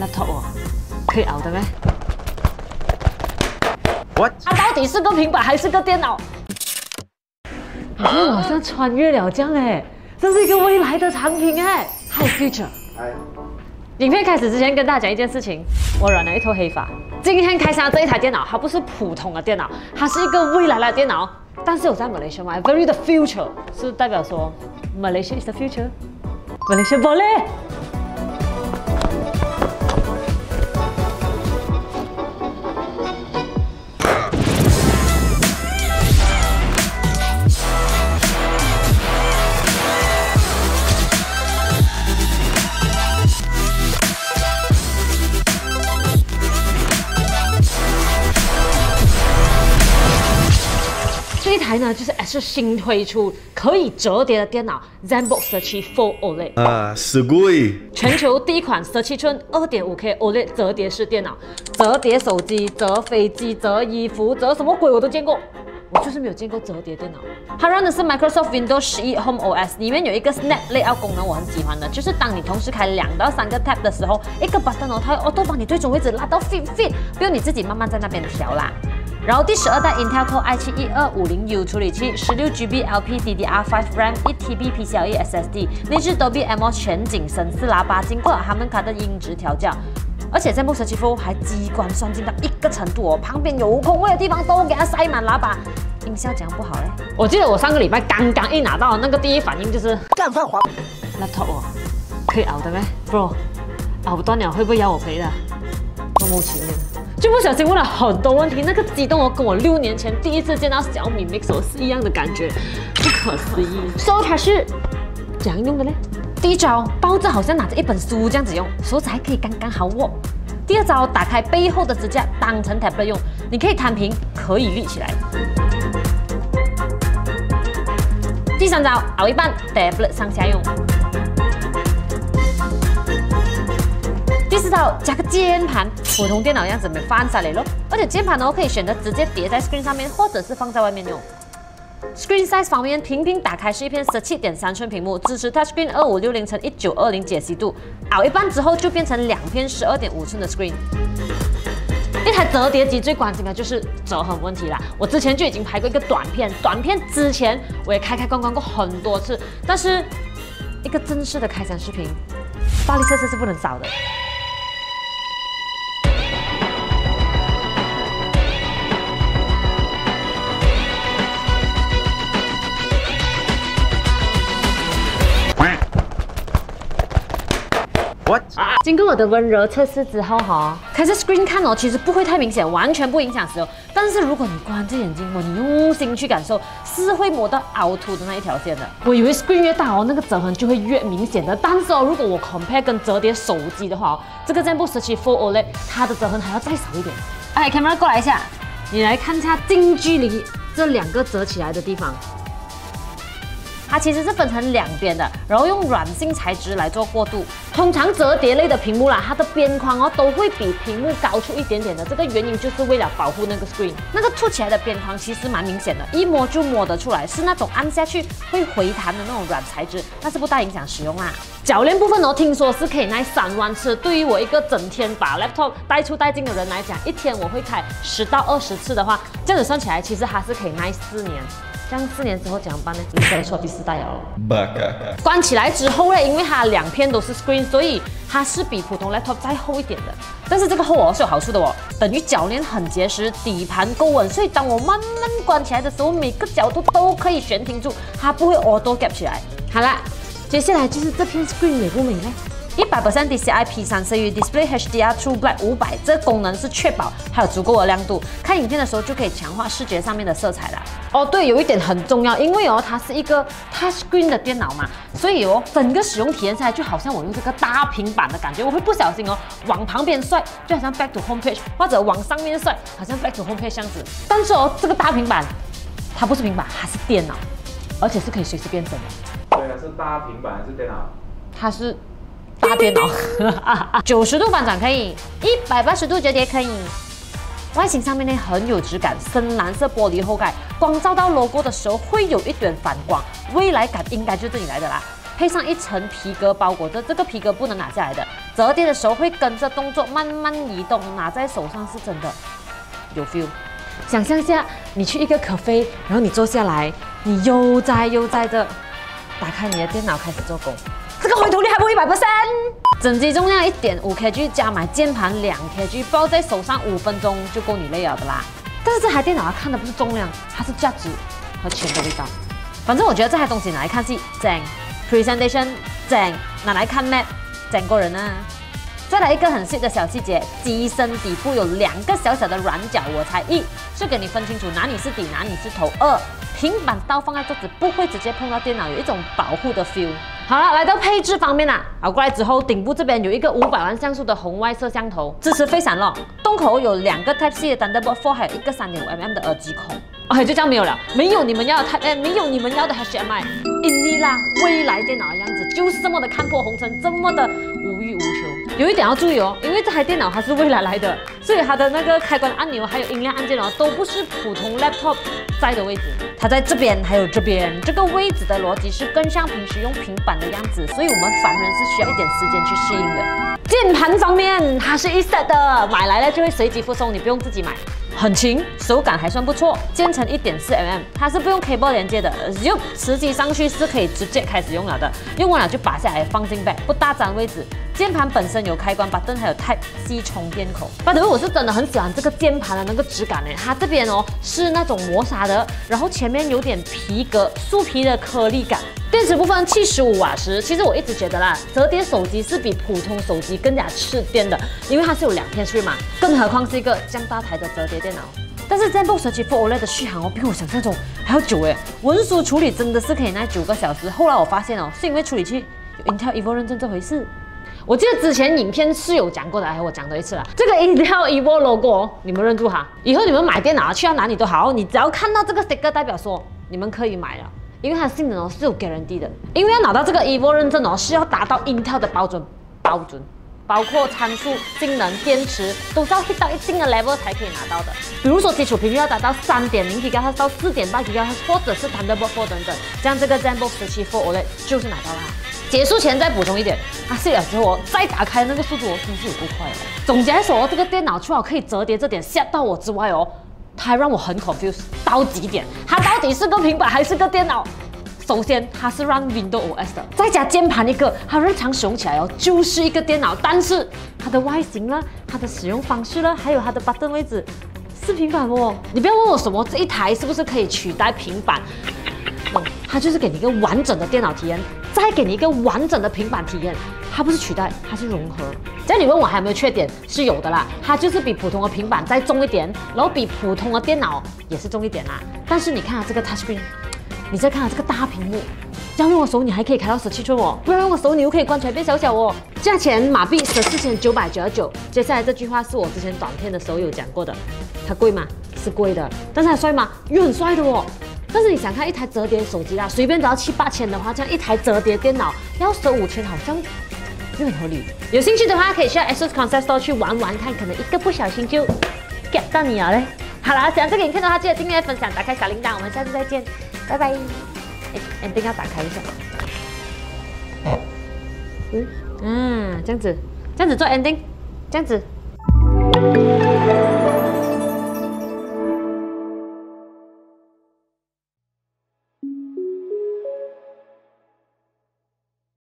laptop 喎，可以熬的咩 ？What？ 它到底是个平板还是个电脑？我好像穿越了这样哎，这是一个未来的产品哎 ，Hi future。影片开始之前跟大家讲一件事情，我染了一头黑发。今天开箱的这一台电脑，它不是普通的电脑，它是一个未来的电脑。但是我在马来西亚买 ，very the future 是代表说 Malaysia is the future。Malaysia boleh。这一台呢，就是 ASUS 新推出可以折叠的电脑 ZenBook 17 Fold OLED 啊，すごい！全球第一款17寸 2.5K OLED 折叠式电脑，折叠手机、折飞机、折衣服、折什么鬼我都见过，我就是没有见过折叠电脑。它用的是 Microsoft Windows 11 Home OS， 里面有一个 Snap Layout 功能，我很喜欢的，就是当你同时开2到3个 tab 的时候，一个 button 哦，它会 auto 帮你对准位置拉到 fit， 不用你自己慢慢在那边调啦。 然后第12代 Intel Core i7 1250U 处理器， 16GB LP DDR5 RAM， 1TB PCIe SSD， 内置 WMR 全景声，4喇叭，经过哈曼卡的音质调教，而且 ZenBook 17 Fold 还机关算尽到一个程度哦，旁边有空位的地方都给它塞满喇叭，音效讲不好嘞。我记得我上个礼拜刚刚一拿到那个第一反应就是干饭黄 laptop 哦，可以熬的咩 ？Bro， 熬断了会不会要我赔的？我没钱了。 就不小心问了很多问题，那个激动哦，跟我6年前第一次见到小米 Mix 是一样的感觉，不可思议。手指是怎样用的呢？第一招，抱着好像拿着一本书这样子用，手指还可以刚刚好握。第二招，打开背后的支架当成 tablet 用，你可以摊平，可以立起来。第三招，熬一半 ，tablet 上下用。 加个键盘，普通电脑样子没翻下来咯。而且键盘呢，可以选择直接叠在 screen 上面，或者是放在外面用。Screen size 方面，频频打开是一片 17.3寸屏幕，支持 touchscreen 2560x1920 解析度，熬一半之后就变成2片 12.5寸的 screen。一台折叠机最关心的就是折痕问题啦。我之前就已经拍过一个短片，短片之前我也开关过很多次，但是一个正式的开箱视频，暴力测试是不能少的。 What？ 经过我的温柔测试之后哈，开着 screen 看哦，其实不会太明显，完全不影响使用。但是如果你关着眼睛哦，你用心去感受，是会磨到凹凸的那一条线的。我以为 screen 越大哦，那个折痕就会越明显的。但是哦，如果我 compare 跟折叠手机的话哦，这个 ZenBook 17 Fold OLED 它的折痕还要再少一点。哎 ，camera 过来一下，你来看一下近距离这2个折起来的地方。 它其实是分成2边的，然后用软性材质来做过渡。通常折叠类的屏幕啦，它的边框哦都会比屏幕高出一点点的，这个原因就是为了保护那个 screen。那个凸起来的边框其实蛮明显的，一摸就摸得出来，是那种按下去会回弹的那种软材质，但是不大影响使用啦。铰链部分哦，听说是可以耐3万次，对于我一个整天把 laptop 带出带进的人来讲，一天我会开10到20次的话，这样子算起来，其实它是可以耐4年。 这样4年之后怎样办呢？你可能错第4代了。关起来之后呢，因为它2片都是 screen， 所以它是比普通 laptop 再厚一点的。但是这个厚哦是有好处的哦，等于铰链很结实，底盘够稳，所以当我慢慢关起来的时候，每个角度都可以悬停住，它不会 auto gap 起来。好啦，接下来就是这片 screen 美不美呢？ 100% DCI P3 Display HDR True Black 500， 这个功能是确保还有足够的亮度。看影片的时候就可以强化视觉上面的色彩啦。哦，对，有一点很重要，因为哦它是一个 touchscreen 的电脑嘛，所以哦整个使用体验下来就好像我用这个大平板的感觉，我会不小心哦往旁边摔，就好像 back to home page， 或者往上面摔，好像 back to home page 这样子。但是哦这个大平板它不是平板，它是电脑，而且是可以随时变身的。对啊，是大平板还是电脑？它是。 大电脑，90度翻转可以，180度折叠可以。外形上面呢很有质感，深蓝色玻璃后盖，光照到 logo 的时候会有一点反光，未来感应该就这里来的啦。配上一层皮革包裹着，这个皮革不能拿下来的，折叠的时候会跟着动作慢慢移动，拿在手上是真的有 feel。想象下，你去一个cafe，然后你坐下来，你悠哉的打开你的电脑开始做工，这个回头率还不100%。 整机重量1.5 kg， 加买键盘2 kg， 抱在手上5分钟就够你累了的啦。但是这台电脑它看的不是重量，它是价值和钱的味道。反正我觉得这台东西拿来看戏正 ，presentation 正，拿来看 map 整过人啊。再来一个很细的小细节，机身底部有2个小的软角，我猜一是给你分清楚哪里是底哪里是头，二平板刀放在这里不会直接碰到电脑，有一种保护的 feel。 好了，来到配置方面啦，啊，过来之后，顶部这边有一个500万像素的红外摄像头，支持飞闪咯。洞口有2个 Type-C 的 Thunderbolt 4， 还有一个 3.5mm 的耳机孔。OK， 就这样没有了，没有你们要的 Type-A， 没有你们要的 HDMI。Intel 未来电脑的样子就是这么的看破红尘，这么的无欲无求。有一点要注意哦，因为这台电脑它是未来来的，所以它的那个开关按钮还有音量按键哦，都不是普通 laptop 在的位置，它在这边还有这边，这个位置的逻辑是更像平时用平板 的样子，所以我们凡人是需要一点时间去适应的。键盘方面，它是一 set 的，买来了就会随机附送，你不用自己买，很轻，手感还算不错。键程1.4mm， 它是不用 cable 连接的，就实际上去是可以直接开始用了的，用完了就拔下来放进 bag， 不大占位置。键盘本身有开关 button， 还有 Type-C 充电口。反正我是真的很喜欢这个键盘的那个质感诶，它这边哦是那种磨砂的，然后前面有点皮革、树皮的颗粒感。 电池部分75瓦时，其实我一直觉得啦，折叠手机是比普通手机更加吃电的，因为它是有2片 SIM 嘛，更何况是一个这样大台的折叠电脑。但是 ZenBook 17 Fold OLED 的续航哦，比我想象中还要久诶，文书处理真的是可以耐9个小时。后来我发现哦，是因为处理器有 Intel Evo 认证这回事。 我记得之前影片是有讲过的，哎，我讲多一次啦。这个 Intel Evo logo 你们认住哈，以后你们买电脑去到哪里都好，你只要看到这个 sticker， 代表说你们可以买了。 因为它的性能哦是有 guarantee 的，因为要拿到这个 Evo 认证哦是要达到 Intel 的标准，包括参数、性能、电池都是要 hit 到一定的 level 才可以拿到的。比如说基础频率要达到 3.0 GHz 到 4.8 GHz， 或者是 Thunderbolt 4 等等，这样这个 ZenBook 17 Fold OLED 就是拿到啦。结束前再补充一点，它卸了之后哦再打开那个速度哦真是有够快的。总结来说哦，这个电脑除了可以折叠这点吓到我之外哦。 它让我很 confused 到极点，它到底是个平板还是个电脑？首先，它是让 Windows OS 的，再加键盘一个，它日常使用起来哦就是一个电脑，但是它的外形啦、它的使用方式啦，还有它的 button 位置是平板哦。你不要问我什么这一台是不是可以取代平板，它就是给你一个完整的电脑体验，再给你一个完整的平板体验，它不是取代，它是融合。 只要你问我还有没有缺点，是有的啦。它就是比普通的平板再重一点，然后比普通的电脑也是重一点啦。但是你看啊，这个 touch screen， 你再看啊这个大屏幕，要用的时候你还可以开到17寸哦，不要用的时候你又可以关起来变小小哦。价钱马币14,999。接下来这句话是我之前短片的时候有讲过的，它贵吗？是贵的，但是它帅吗？又很帅的哦。 但是你想看一台折叠手机啦，随便只要7、8千的话，这样一台折叠电脑要15,000好像又很合理。有兴趣的话，可以去 ASUS Concept Store 去玩玩看，可能一个不小心就 get 到你了嘞。好啦，喜欢这个影片的话，记得订阅、分享、打开小铃铛，我们下次再见，拜拜。哎，灯要打开一下。这样子，这样子做 ending， 这样子。